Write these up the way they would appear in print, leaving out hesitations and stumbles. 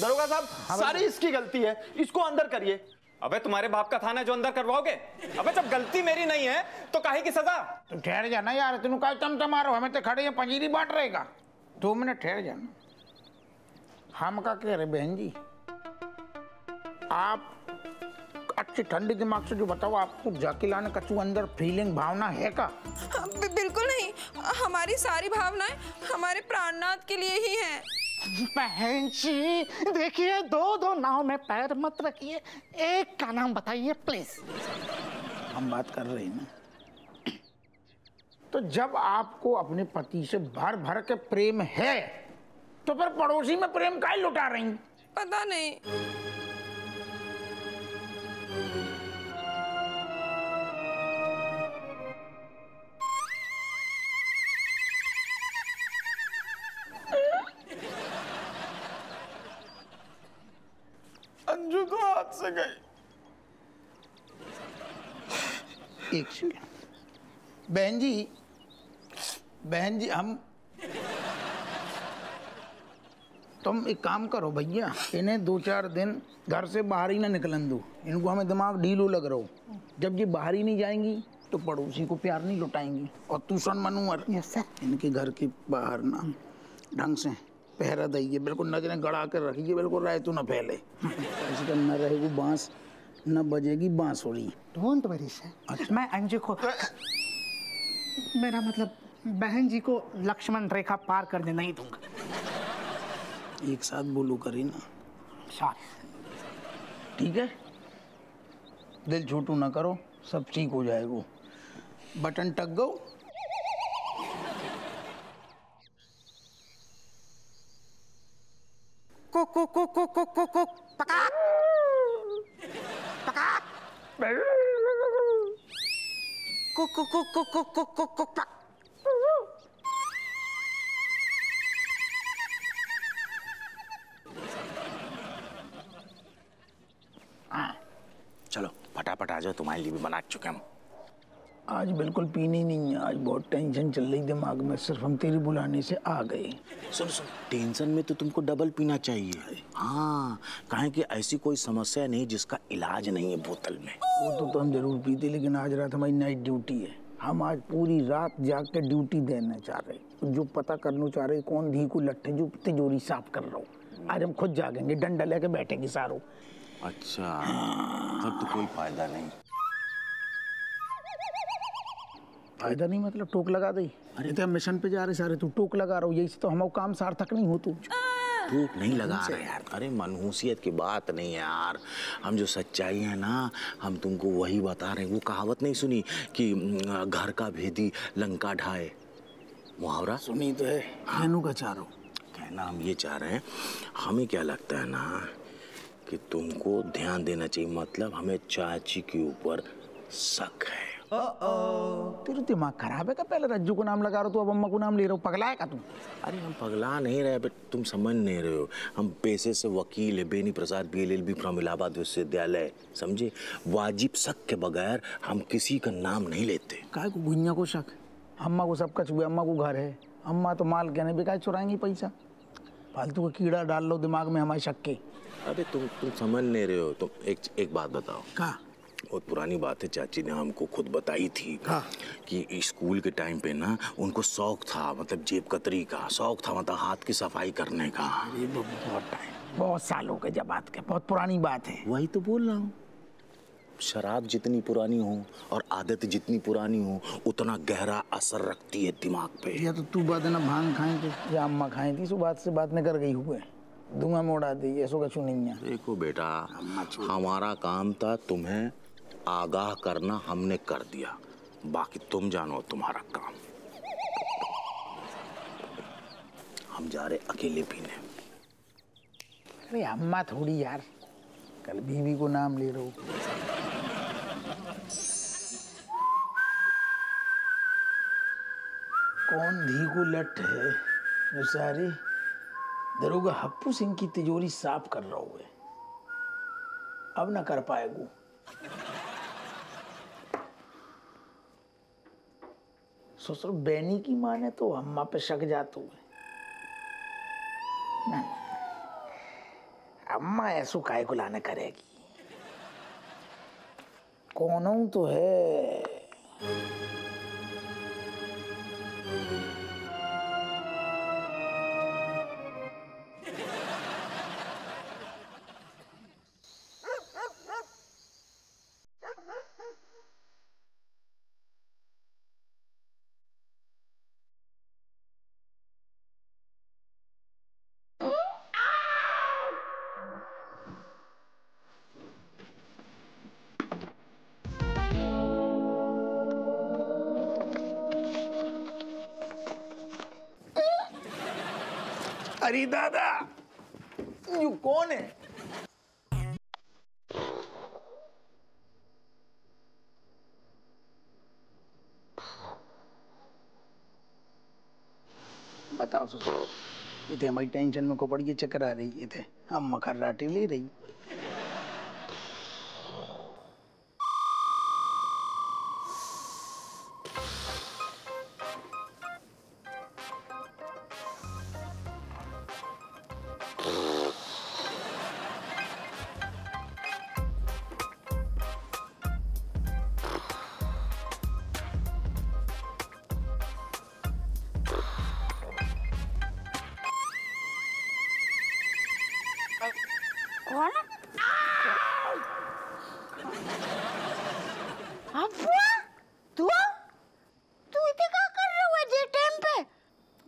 दरोगा साहब सारी इसकी गलती है, इसको अंदर करिए। अबे तुम्हारे बाप का थाना जो अंदर करवाओगे? अबे जब गलती मेरी नहीं है तो काहे की सजा? तुम ठहर जाना यार, तुम काहे तमतमा मारो, हमें तो खड़े हैं पंजीरी बांट रहेगा। 2 मिनट ठहर जाना। हम का कह रहे बहन जी, आप अच्छे ठंडे दिमाग से जो बताओ, आपको जाकिलाने कछु अंदर फीलिंग भावना है का? बिल्कुल नहीं, हमारी सारी भावनाएं हमारे प्राणनाथ के लिए ही है। बहन जी देखिए, 2-2 नाव में पैर मत रखिए, एक का नाम बताइए प्लीज। हम बात कर रहे हैं ना, तो जब आपको अपने पति से भर भर के प्रेम है तो फिर पड़ोसी में प्रेम काहे लुटा रही? पता नहीं। अंजू तो हाथ से गई। एक सेकंड बहन जी, बहन जी हम, तुम एक काम करो भैया, इन्हें 2-4 दिन घर से बाहर ही ना निकलन दो। इनको हमें दिमाग ढीलो लग रहा हो। जब ये बाहर ही नहीं जाएंगी तो पड़ोसी को प्यार नहीं लुटाएंगी। और तूसन मनोहर इनके घर के बाहर ना ढंग से पहरा दीजिए, बिल्कुल नजरें गड़ा कर रखिए, बिल्कुल राय तो न फैले। ऐसे न रहेगी बांस, न बजेगी बांसुरी। डोंट वरी सर, मैं अंजू को, मेरा मतलब बहन जी को लक्ष्मण रेखा पार करने नहीं दूंगा। एक साथ बोलो करी ना, साथ ठीक है? दिल छोटू ना करो, सब ठीक हो जाएगा। बटन टक गो। को को को को को को को पका पका को को को को को को को को पक। हाँ चलो फटाफट आ जाओ, तुम्हारे लिए भी बना चुके हम। आज बिल्कुल पीनी नहीं है, आज बहुत टेंशन चल रही दिमाग में, सिर्फ हम तेरी बुलाने से आ गए। सुन सुन, टेंशन में तो तुमको डबल पीना चाहिए। हाँ, कहें कि ऐसी कोई समस्या नहीं जिसका इलाज नहीं है बोतल में। वो तो हम जरूर पीते, लेकिन आज रात हमारी नाइट ड्यूटी है। हम आज पूरी रात जाग के ड्यूटी देना चाह रहे, जो पता करना चाह रहे कौन धी को लट्ठे जो तिजोरी साफ कर रहा हो। आज हम खुद जागेंगे, डंडा लेके बैठेंगे सारो। अच्छा, तब तो कोई फायदा नहीं। फायदा नहीं मतलब टोक लगा दी। अरे तो हम मिशन पे जा रहे सारे, तू टोक लगा रहा हो, यही से तो हमारा काम सार्थक नहीं हो। तू टोक नहीं लगा रहे यार। अरे मनहूसियत की बात नहीं है यार, हम जो सच्चाई है ना हम तुमको वही बता रहे हैं। वो कहावत नहीं सुनी कि घर का भेदी लंका ढाए, मुहावरा सुनी तो है? कहनू का चाह रहा हूँ, कहना हम ये चाह रहे हैं। हमें क्या लगता है ना कि तुमको ध्यान देना चाहिए, मतलब हमें चाची के ऊपर शक है। तेरा दिमाग खराब है क्या? पहले रज्जू को नाम लगा रहा हो, अब अम्मा को नाम ले रहा हो, पगला है क्या तुम? अरे हम पगला नहीं रहे, तुम समझ नहीं रहे हो। हम पेशे से वकील है, बेनी प्रसाद BLLB फ्रॉम इलाहाबाद विश्वविद्यालय, समझे? वाजिब शक के बगैर हम किसी का नाम नहीं लेते। काहे को गुनिया को शक? अम्मा को सब कछु है, अम्मा को घर है, अम्मा तो माल कहने बेकार चुराएंगी पैसा। फालतू का कीड़ा डाल लो दिमाग में हमारे शक के। अरे तुम समझ नहीं रहे हो। तुम एक बात बताओ, कहा बहुत पुरानी बात है, चाची ने हमको खुद बताई थी। हाँ। कि स्कूल के टाइम पे ना उनको शौक था, मतलब जेब कतरी का शौक था, मतलब हाथ की सफाई करने का। ये बहुत टाइम, बहुत सालों के जब बात के, बहुत पुरानी बात है। वही तो बोल रहा हूँ, शराब जितनी पुरानी हो और आदत जितनी पुरानी हो उतना गहरा असर रखती है दिमाग पे। या तो तू बात है ना, भांग खाएं थे या अम्मा खाएं थी, सो बात से बात में कर गई हुए, धुआं में उड़ा दी। ऐसा कुछ नहीं है। देखो बेटा, हमारा काम था तुम्हें आगाह करना, हमने कर दिया, बाकी तुम जानो तुम्हारा काम। हम जा रहे अकेले पीने। अरे अम्मा थोड़ी यार, कल बीवी को नाम ले रहे हो। कौन धी को लट है जो सारी दरोगा हप्पू सिंह की तिजोरी साफ कर रहा हुए, अब ना कर पाएगा। सोच रहा बैनी की माँ ने तो अम्मा पे शक जाते हुए, अम्मा ऐसू काय को लाने करेगी? कौन तो है। अरे दादा, यू कौन है? बताओ ससुर, इतने हमारी टेंशन में को पड़ गई, चक्कर आ रही थे, अम्मा खर्राटे ले रही।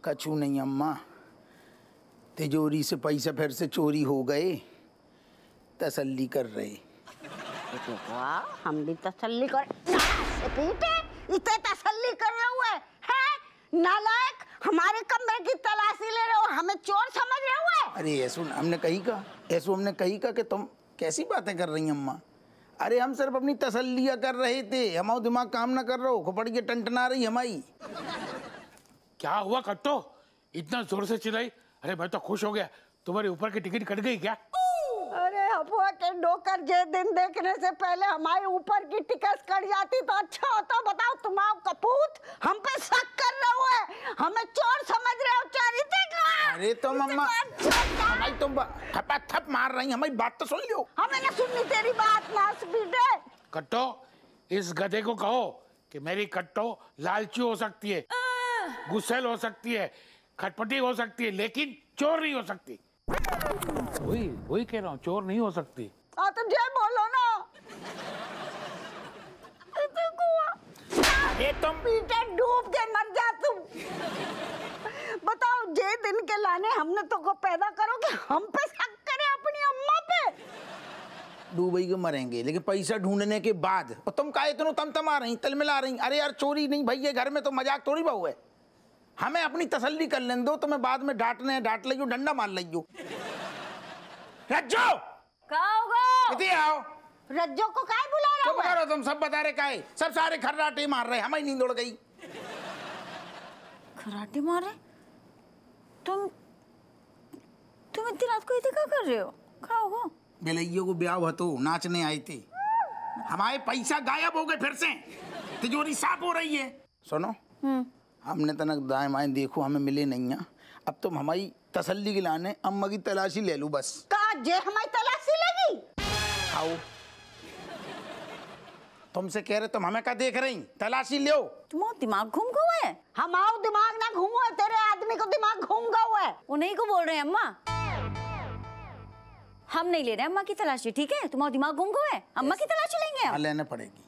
कछु नहीं अम्मा, तिजोरी से पैसा फिर से चोरी हो गए, तसल्ली कर रहे। हम भी तसल्ली कर, इतने तसल्ली कर रहे हुए हैं नालायक, हमारे कमरे की तलाशी ले रहे हो, हमें चोर समझ रहे हुए। अरे ऐसू हमने कही का, ऐसू हमने कही का कि तुम कैसी बातें कर रही अम्मा? अरे हम सिर्फ अपनी तसल्लियाँ कर रहे थे, हमारा दिमाग काम ना कर रहा हो, खोपड़ के टनटना रही हमारी। क्या हुआ कट्टो, इतना जोर से चिल्लाई? अरे मैं तो खुश हो गया, तुम्हारे ऊपर की टिकट कट गई क्या? अरे हपुआ के डोकर जे दिन देखने से पहले हमारे ऊपर की टिकट कट जाती तो अच्छा होता। बताओ तुम्हारा कपूत हम पे शक कर रहे हो, है हमें चोर समझ रहे हो, चोरी देखना। अरे तुम अम्मा भाई, तुम थपा थप मार रही, हमारी बात तो सुन लो। हमें ना सुननी तेरी बात ना सुनते। कट्टो, इस गधे को कहो कि मेरी कट्टो लालची हो सकती है, गुस्सेल हो सकती है, खटपटी हो सकती है, लेकिन चोर नहीं हो सकती। वही कह रहा हूँ, चोर नहीं हो सकती। तुम ये बोलो ना। ये तुम पीटे डूब के मर जा तुम। बताओ, जे दिन के लाने हमने तुमको पैदा करो कि हम पे शक करे अपनी अम्मा पे। डूबई के मरेंगे, लेकिन पैसा ढूंढने के बाद। और तुम काहे इतनो तमतमा रही, तिलमिला रही? अरे यार चोरी नहीं भाई, ये घर में तो मजाक थोड़ी बहु है, हमें अपनी तसल्ली कर लेने दो। तुम्हें बाद में डांटने डांट लियो, डंडा मार लियो। रज्जो इतनी आओ। रज्जो को काहे बुला रहा हो? बुला रहे तुम, सब बता रहे काहे, सब सारे खर्राटे मार रहे, हमारी नींद उड़ गई। खर्राटे मारे तुम इतनी रात को इधर क्या कर रहे हो? खाओ गो बेलैयो को ब्याह हतो, नाचने आई थी, हमारे पैसा गायब हो गए, फिर से तिजोरी साफ हो रही है। सुनो, हमने तनक दाएं बाएं देखो, हमें मिले नहीं है। अब तुम हमारी तसल्ली के लाने अम्मा की तलाशी ले लो बस। जे हमारी तलाशी लेगी? आओ, तुमसे कह रहे, तुम हमें क्या देख रही? तलाशी लो। तुम दिमाग घूम गए है? हमारा दिमाग ना घूमो, तेरे आदमी को दिमाग घूम गए। उन्हीं को बोल रहे हैं अम्मा, हम नहीं ले रहे अम्मा की तलाशी, ठीक है? तुम्हारा दिमाग घूम गए, अम्मा की तलाशी लेंगे। हाँ लेना पड़ेगी,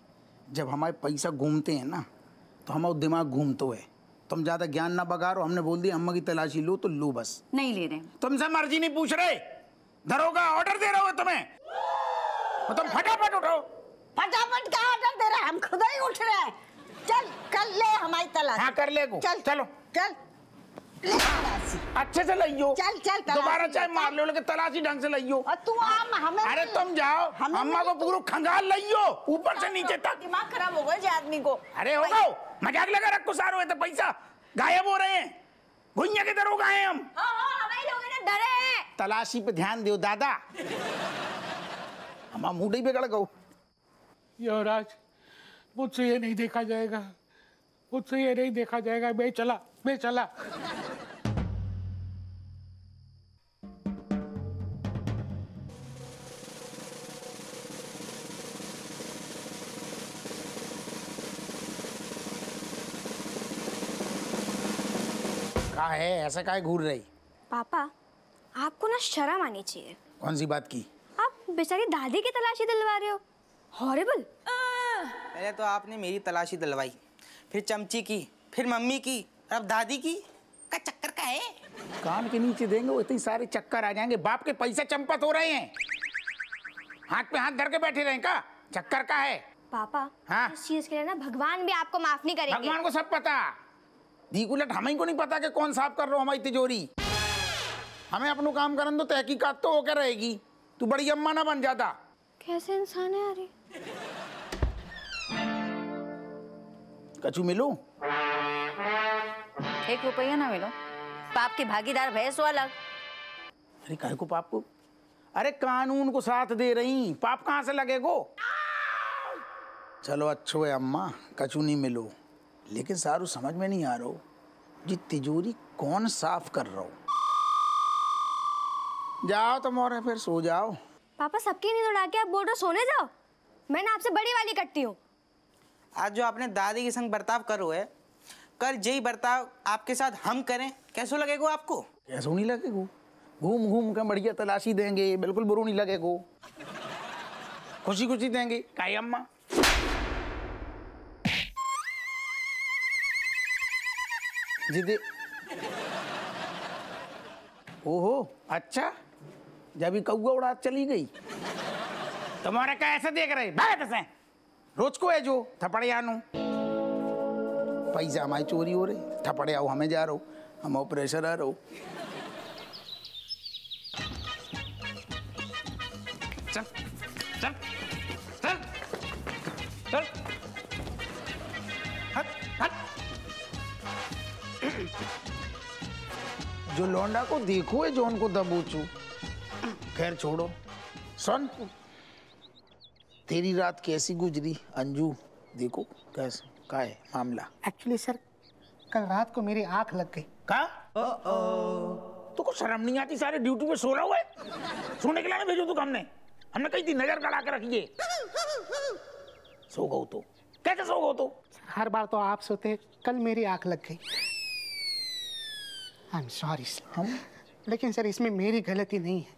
जब हमारे पैसा घूमते हैं ना तो हमारा दिमाग घूमतो है। तुम ज्यादा ज्ञान ना बगारो, हमने बोल दिया अम्मा की तलाशी लो तो लो बस। नहीं ले रहे, तुमसे मर्जी नहीं पूछ रहे, दरोगा ऑर्डर दे रहा हो तुम्हें, तो तुम फटाफट उठो। फटाफट क्या ऑर्डर दे रहा है, हम खुद ही उठ रहे हैं। चल कर ले हमारी तलाशी। हाँ कर ले, चल चलो चल ले, अच्छे से लियो। चल चल दोबारा चाहे मार लो, लेकिन तलाशी ढंग से लियो। अरे तुम जाओ, अम्मा को पूरा खंगाल लियो ऊपर से नीचे तक। दिमाग खराब हो गया आदमी को। अरे हो गो, मजाक लगा रखो सारो, तो पैसा गायब हो रहे हैं, गुइया के दरों गए हम। डरे हैं, तलाशी पे ध्यान दो दादा, हमारा मूड ही बिगड़ गो। युवराज, मुझसे ये नहीं देखा जाएगा, मुझसे ये नहीं देखा जाएगा, मैं चला, मैं चला। क्या है ऐसा, काहे घूर रही? पापा आपको ना शर्म आनी चाहिए। कौन सी बात की? आप बेचारी दादी की तलाशी दिलवा रहे हो। हॉरिबल। पहले तो आपने मेरी तलाशी दिलवाई, फिर चमची की, फिर मम्मी की, अब दादी की। का चक्कर का है? कान के नीचे देंगे वो इतने सारे चक्कर आ जाएंगे। बाप के पैसे चंपत हो रहे हैं, हाथ पे हाथ धर के बैठे रहे, का चक्कर का है? पापा हाँ? इस चीज के लिए ना भगवान भी आपको माफ नहीं करेंगे। भगवान को सब पता, दीकुलट हमें को नहीं पता कि कौन साफ कर रहा हो हमारी तिजोरी। हमें अपना काम करन दो, तहकीकात तो होकर रहेगी। तू बड़ी अम्मा ना बन जाता। कैसे इंसान है यार। कचू मिलो, एक रुपया ना मिलो। पाप के भागीदार भैंस अलग। अरे काहे को पाप को? अरे कानून को साथ दे रही, पाप कहाँ से लगेगो? चलो अच्छो है अम्मा, कचू नहीं मिलो। लेकिन सारू समझ में नहीं आ रहो, जी तिजोरी कौन साफ कर रहा हो? जाओ तुम और फिर सो जाओ। पापा सबकी नींद उड़ा के आप बोल रहे सोने जाओ? मैं ना आपसे बड़ी वाली कटती हूँ। आज जो आपने दादी के संग बर्ताव करो है, कल यही बर्ताव आपके साथ हम करें, कैसो लगेगा आपको? कैसो नहीं लगेगा, घूम घूम कर बढ़िया तलाशी देंगे, बिल्कुल बुरू नहीं लगेगा, खुशी खुशी देंगे। काहे अम्मा? जिदे ओहो अच्छा, जब कौआ उड़ा चली गई। तुम्हारे का ऐसे देख रहे भाई, रोज को है जो थपड़े आनू, पैसा हमारी चोरी हो रही, थपड़े आओ हमें जा रहो, हम ऑपरेशन आ रहो। चल चल चल चल, हट हट। जो लौंडा को देखो है, जो उनको दबोचू। खैर छोड़ो, सुन तेरी रात कैसी गुजरी अंजू? देखो कैसे, क्या है मामला? एक्चुअली सर कल रात को मेरी आंख लग गई। का तो कुछ शर्म नहीं आती? सारे ड्यूटी पे सो रहा हुआ है, सोने के लिए भेजो तो हमने कही थी नजर गड़ा के रखिए। सो गो तो कैसे सो गो? तो हर बार तो आप सोते, कल मेरी आंख लग गई। I'm sorry sir. लेकिन सर इसमें मेरी गलती नहीं है,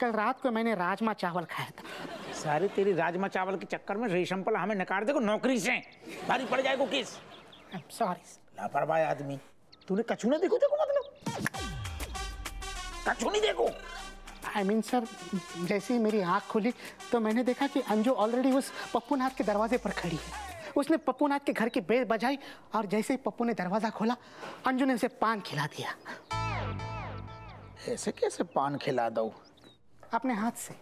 कल रात को मैंने राजमा चावल खाया था। सारे तेरी राजमा चावल के चक्कर में रेशम पल हमें नकार दे को नौकरी से, भारी पड़ जाएगा किस। I'm sorry sir. लापरवाह आदमी। तूने कछू ना देखो? देखो मतलब कछू नहीं देखो? I mean सर जैसे ही मेरी आँख खुली तो मैंने देखा कि अंजू ऑलरेडी उस पप्पूनाथ के दरवाजे पर खड़ी है। उसने पप्पूनाथ के घर की बेल बजाई और जैसे ही पप्पू ने दरवाजा खोला, अंजू ने उसे पान खिला दिया। ऐसे कैसे पान खिला दो? अपने हाथ से।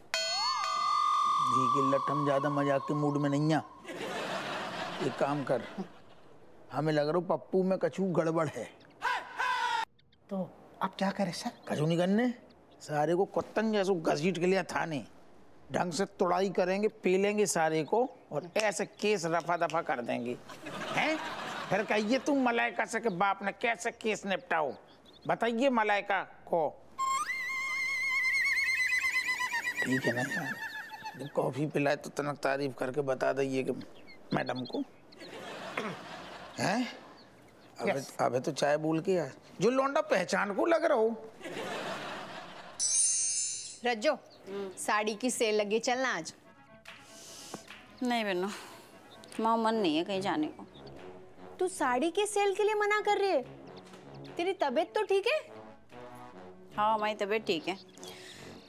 हम ज्यादा मजाक के मूड में नहीं है। एक काम कर, हमें लग रहा पप्पू में कछू गड़बड़ है। तो अब क्या करे सर? कछू नहीं करने, सारे को कुत्तन जैसे घसीट के लिया थाने, ढंग से तुड़ाई करेंगे, पीलेंगे सारे को और ऐसे केस रफा दफा कर देंगे। हैं? फिर कहिए तुम मलाइका से कि बाप ने कैसे केस निपटाओ, बताइए मलाइका को। ठीक है ना, जब कॉफी पिलाए तो तनक तारीफ करके बता दीजिए कि मैडम को। हैं? अबे तो चाय बोल के यार, जो लौंडा पहचान को लग रहा हो। रज्जो साड़ी की सेल लगी, चलना आज? नहीं बेनो, माँ मन नहीं है कहीं जाने को। तू साड़ी की सेल के लिए मना कर रही है? तेरी तबीयत तो ठीक है? हाँ हमारी तबीयत ठीक है,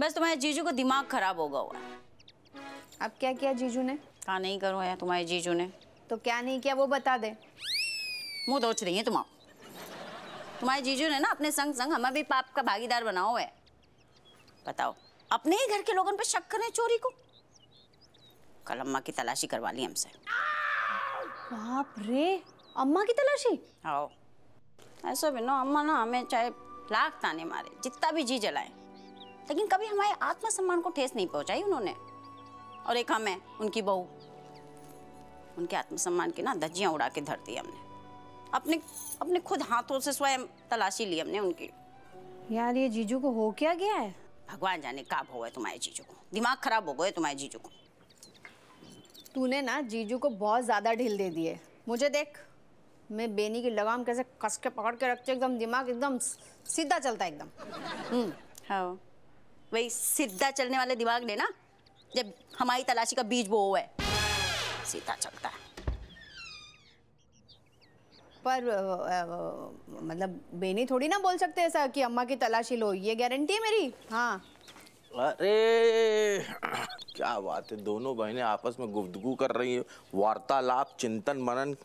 बस तुम्हारे जीजू का दिमाग खराब होगा हुआ। अब क्या किया जीजू ने? क्या नहीं करो है तुम्हारे जीजू ने। तो क्या नहीं किया वो बता दे। मुँह दोच रही है तुम्हारे जीजू ने ना अपने संग संग हमें भी पाप का भागीदार बनाओ है। बताओ अपने ही घर के लोगों पे शक करें चोरी को। कल अम्मा की तलाशी करवा ली हमसे। बाप रे, अम्मा की तलाशी? आओ ऐसा भी ना, अम्मा ना हमें चाहे लाख ताने मारे, जितना भी जी जलाए, लेकिन कभी हमारे आत्मसम्मान को ठेस नहीं पहुंचाई उन्होंने। और एक हमें उनकी बहू, उनके आत्मसम्मान की ना धज्जियाँ उड़ा के धर दी हमने। अपने अपने खुद हाथों से स्वयं तलाशी ली हमने उनकी। यार ये जीजू को हो क्या गया है? भगवान जाने काब हुआ है तुम्हारे जीजू को, दिमाग खराब हो गए तुम्हारे जीजू को। तूने ना जीजू को बहुत ज्यादा ढील दे दी है, मुझे देख। मैं बेनी की लगाम कैसे कस के पकड़ के रखती हूँ, एकदम दिमाग एकदम सीधा चलता है एकदम। हाँ, वही सीधा चलने वाले दिमाग ने ना, जब हमारी तलाशी का बीज बो हुआ है, सीधा चलता है। पर मतलब बेनी थोड़ी ना बोल सकते ऐसा कि अम्मा की तलाशी लो, ये गारंटी है मेरी। हाँ। अरे क्या बात है, दोनों बहनें आपस में गुफ्तगू कर रही हैं, वार्तालाप, चिंतन मनन।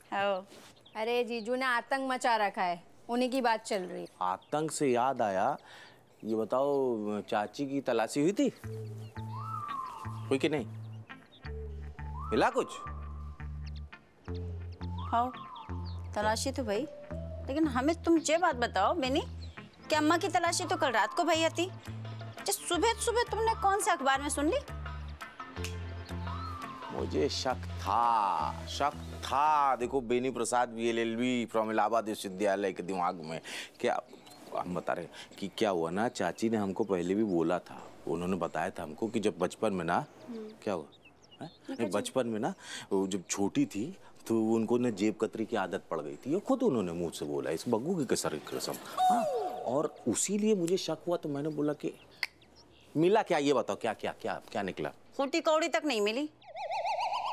अरे जीजू ने आतंक मचा रखा है, उन्हीं की बात चल रही है। आतंक से याद आया, ये बताओ चाची की तलाशी हुई थी, हुई कि नहीं? मिला कुछ? हाँ तलाशी तो भाई, लेकिन हमें तुम ये बात बताओ बेनी, कि अम्मा की तलाशी तो कल रात को भाई आती, सुबह सुबह तुमने कौन से अखबार में सुन ली? मुझे शक था। देखो बेनी प्रसाद BLLB फ्रॉम इलाहाबाद विश्वविद्यालय के दिमाग में क्या हम बता रहे हैं कि क्या हुआ ना, चाची ने हमको पहले भी बोला था, उन्होंने बताया था हमको कि जब बचपन में ना क्या हुआ, बचपन में ना जब छोटी थी तो उनको ना जेब कतरी की आदत पड़ गई थी, ये खुद उन्होंने मुँह से बोला, इस बग्गू की कसर की कसम। हाँ, और उसी लिए मुझे शक हुआ, तो मैंने बोला कि मिला क्या, ये बताओ क्या क्या क्या क्या निकला? छोटी कौड़ी तक नहीं मिली।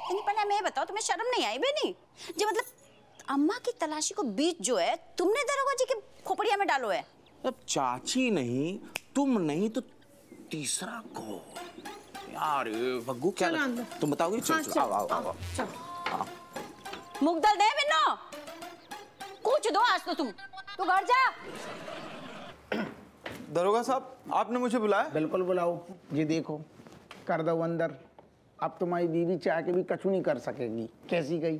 पहले मैं बताओ, तुम्हें शर्म नहीं आई बेनी? जी मतलब अम्मा की तलाशी को बीज जो है तुमने दरोगा जी के खोपड़िया में डालो है। अब चाची नहीं, तुम नहीं तो तीसरा को यार भग्गू क्या लग... तुम बताओगे? मुगदल दे बिन्नो, कुछ दो आज तो तुम तो घर जा। दरोगा साहब आपने मुझे बुलाया? बिल्कुल बुलाओ, ये देखो कर दो अंदर, अब तुम्हारी बीवी चाह के भी कछु नहीं कर सकेगी। कैसी गई?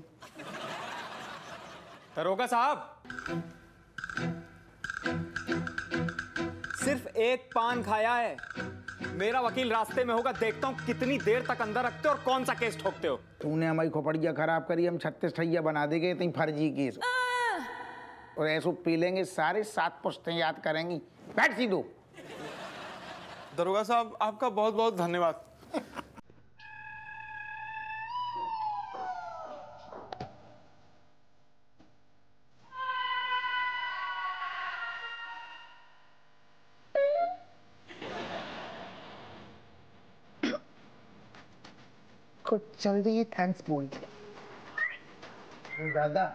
दरोगा साहब सिर्फ एक पान खाया है, मेरा वकील रास्ते में होगा, देखता हूँ कितनी देर तक अंदर रखते हो और कौन सा केस ठोकते हो। तूने हमारी खोपड़िया खराब करी, हम 36 ठैया बना देंगे इतनी फर्जी केस, और ऐसो पी लेंगे सारे 7 पुश्तें याद करेंगी। बैठ सी दो। दरोगा साहब आपका बहुत बहुत धन्यवाद। कुछ जल्दी थैंक्स बोल दादा।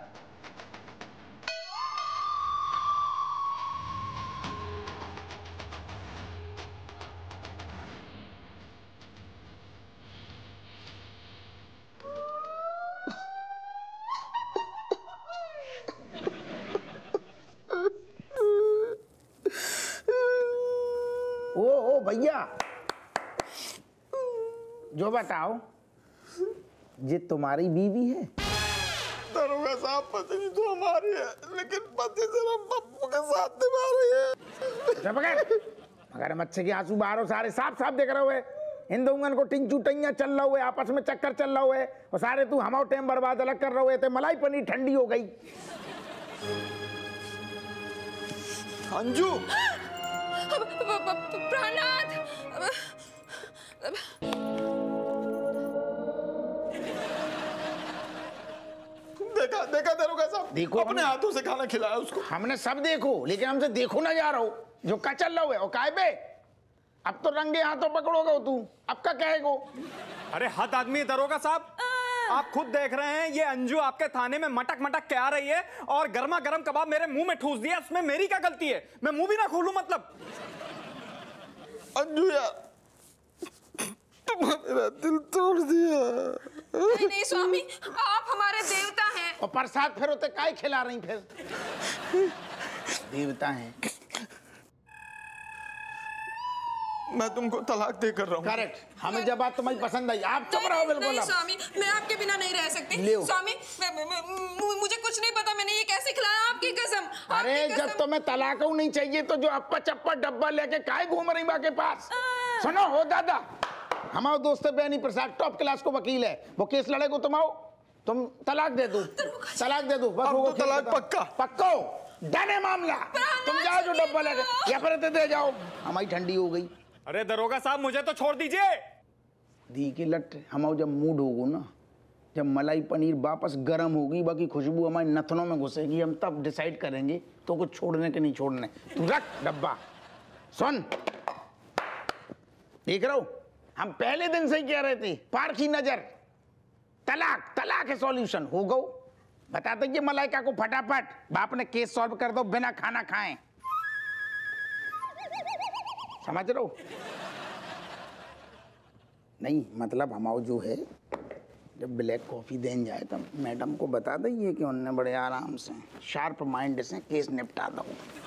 ओ भैया जो बताओ, ये तुम्हारी बीवी है? दरोगा साहब पता नहीं तो हमारी है, लेकिन पति जरा पप्पू के साथ निभा रही है। मगर मच्छे के आंसू बाहरों सारे साफ साफ देख रहे हुए, हिंदुंगन को टिंचू टैया चल रहा हुआ, आपस में चक्कर चल रहा हुआ है, और सारे तू हमारा टाइम बर्बाद अलग कर रहे हुए थे। मलाई पनीर ठंडी हो गई। अंजू देखा देखा दरोगा साहब, देखो अपने हाथों से खाना खिलाया उसको हमने सब, देखो लेकिन हमसे देखो ना जा रहा हो जो का चल रहा है। और काय बे, अब तो रंगे हाथों पकड़ोगे तू, अब का कहेगो? अरे हद आदमी दरोगा साहब, आप खुद देख रहे हैं ये अंजू आपके थाने में मटक मटक के आ रही है और गर्मा गर्म कबाब मेरे मुंह में ठूस दिया, इसमें मेरी क्या गलती है? मैं मुंह भी ना खोलूं मतलब? अंजू यार मेरा दिल तोड़ दिया। नहीं नहीं स्वामी, आप हमारे देवता हैं। और प्रसाद फिर होते काय खिला रही, फिर देवता हैं। मैं तुमको तलाक दे कर रहा हूँ। करेक्ट, हमें जब बात तुम्हारी पसंद आई। आप चुप रहो बिल्कुल। स्वामी मैं आपके बिना नहीं रह सकती। स्वामी मुझे कुछ नहीं पता मैंने ये कैसे खिलाया, आपकी कसम। अरे जब तुम्हें तलाक नहीं चाहिए तो जो अप्पा चप्पा डब्बा लेके काय घूम रही माँ के पास? सुनो हो दादा, हमारा दोस्त बेनी प्रसाद टॉप क्लास को वकील है, वो केस लड़े को तुम आओ, तुम तलाक दे दो, तलाक दे दो बस। अब तो तलाक पक्का पक्का हो, डने मामला। तुम जाओ जो डब्बा लगे या फिर दे जाओ, हमारी ठंडी हो गई। अरे दरोगा साहब मुझे तो छोड़ दीजिए। दी के लट हम जब मूड होगो ना जब मलाई पनीर वापस गर्म होगी, बाकी खुशबू हमारे नथनों में घुसेगी, हम तब डिसाइड करेंगे तो कुछ छोड़ने के नहीं छोड़ने। तू रख डब्बा। सुन, देख रहा हो, हम पहले दिन से ही कह रहे थे, पार की नजर, तलाक तलाक है सॉल्यूशन। हो गो बता देंगे मलाइका को फटाफट, बाप ने केस सॉल्व कर दो बिना खाना खाए। समझ रहे हो? नहीं मतलब हमाओ जो है, जब ब्लैक कॉफ़ी देने जाए तो मैडम को बता देंगे कि उनने बड़े आराम से शार्प माइंड से केस निपटा दो।